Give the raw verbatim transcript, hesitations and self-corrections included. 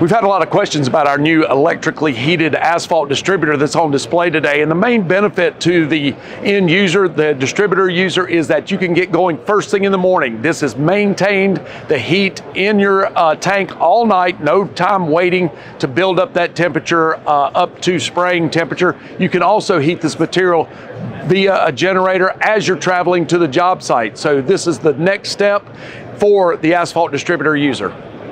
We've had a lot of questions about our new electrically heated asphalt distributor that's on display today, and the main benefit to the end user, the distributor user, is that you can get going first thing in the morning. This has maintained the heat in your uh, tank all night, no time waiting to build up that temperature uh, up to spraying temperature. You can also heat this material via a generator as you're traveling to the job site. So this is the next step for the asphalt distributor user.